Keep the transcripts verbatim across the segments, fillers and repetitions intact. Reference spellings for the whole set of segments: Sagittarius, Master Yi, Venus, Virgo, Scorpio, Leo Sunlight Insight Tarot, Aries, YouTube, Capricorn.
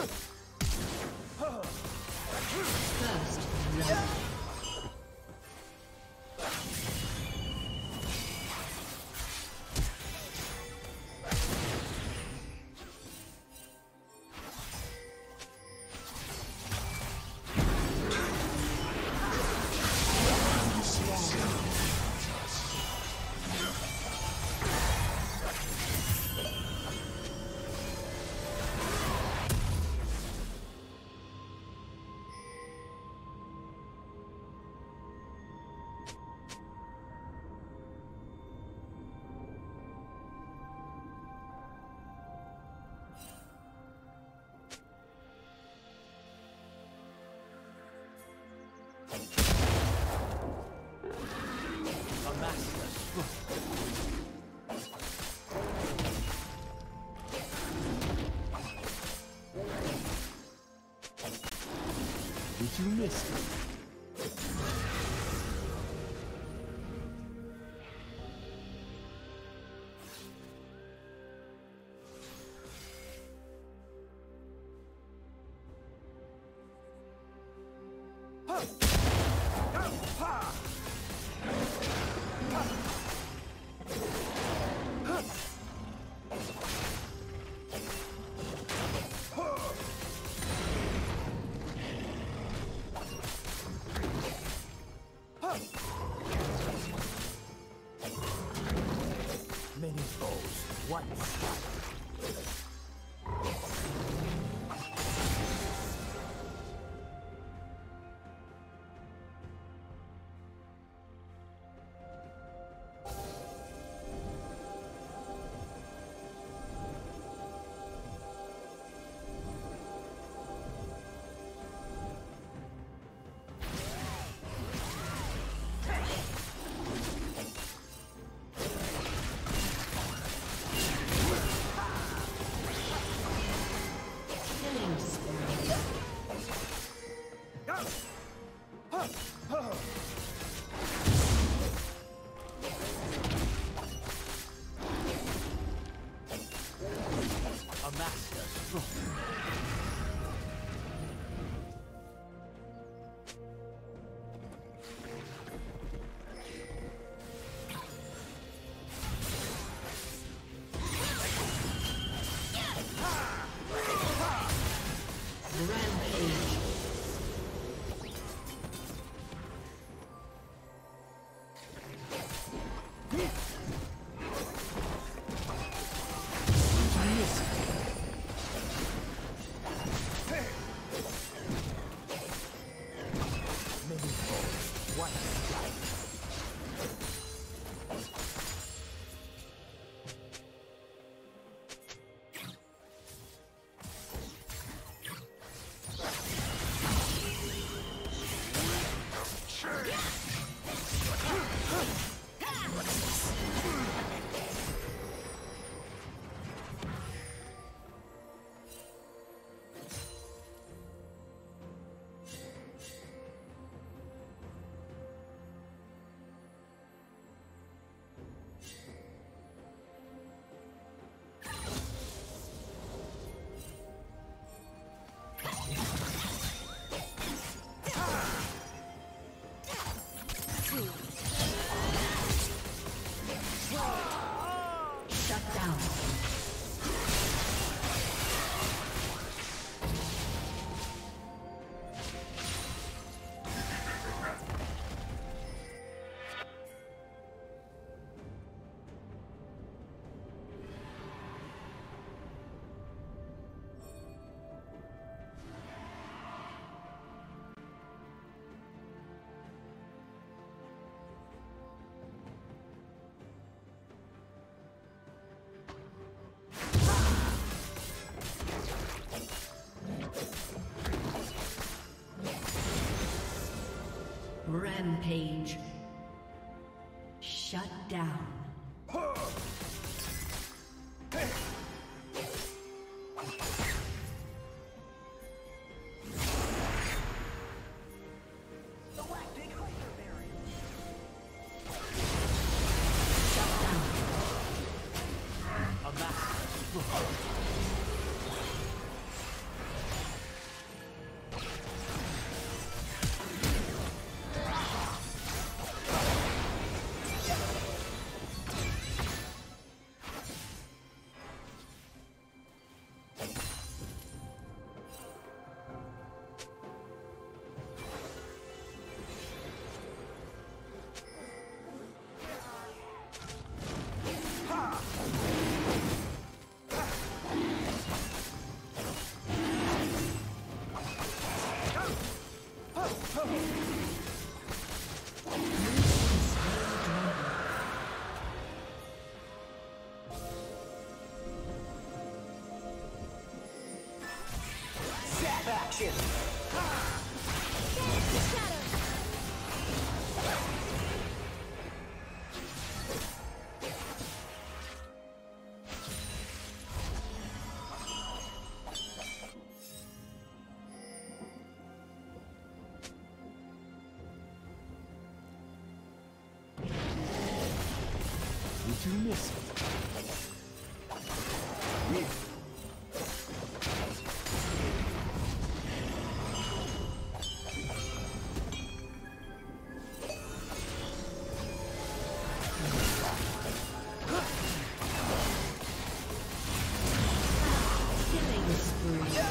First love. You missed it. Rampage. Shut down. Shut down. A master. action! Did you miss it? Yeah.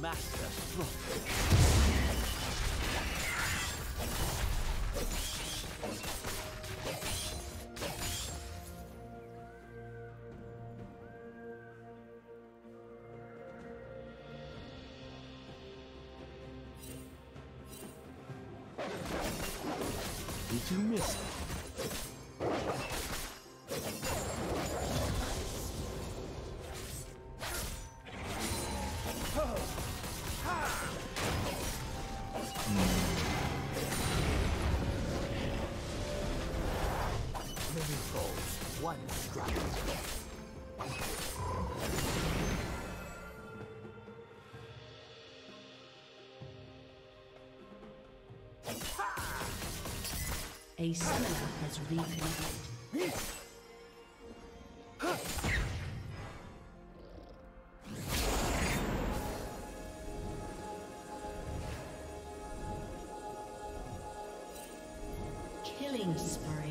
Master Did you miss it? One strike. A summoner has reconnected. Killing spree.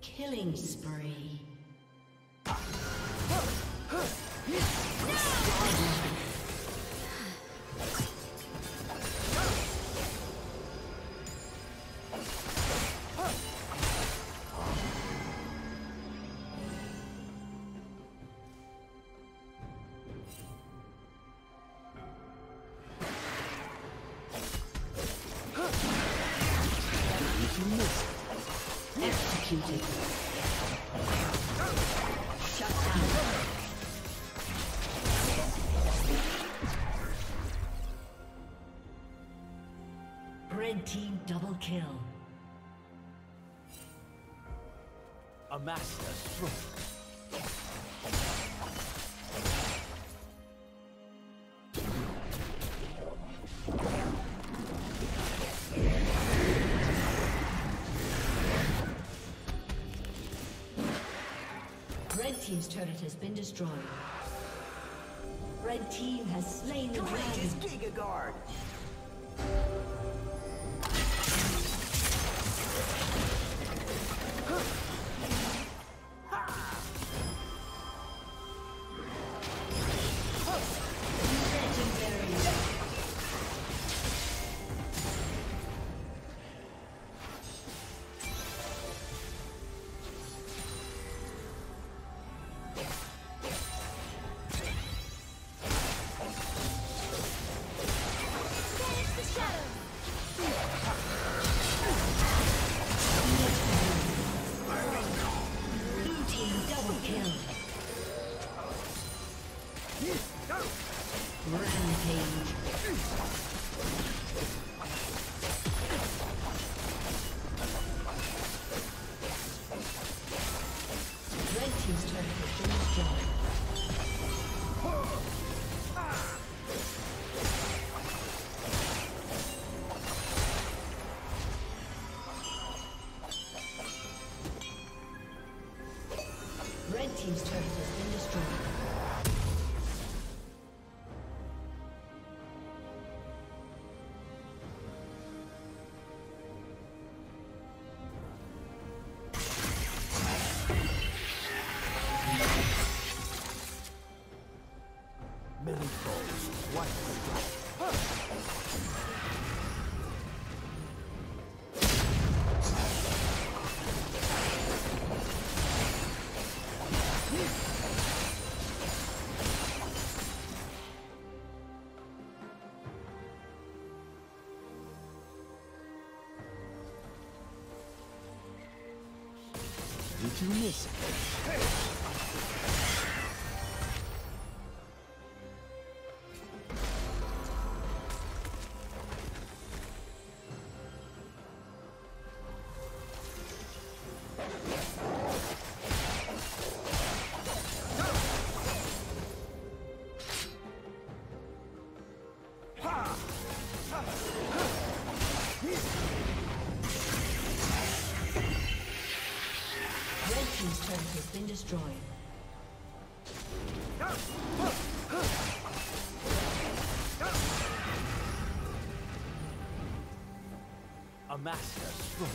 Killing spree. Executed. Shut down. Red team double kill. A master stroke. Red team's turret has been destroyed. Red team has slain the Courageous dragon. Giga Guard. Red team's turret has been destroyed. You miss it. Hey. Destroyed. A master stroke.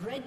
Red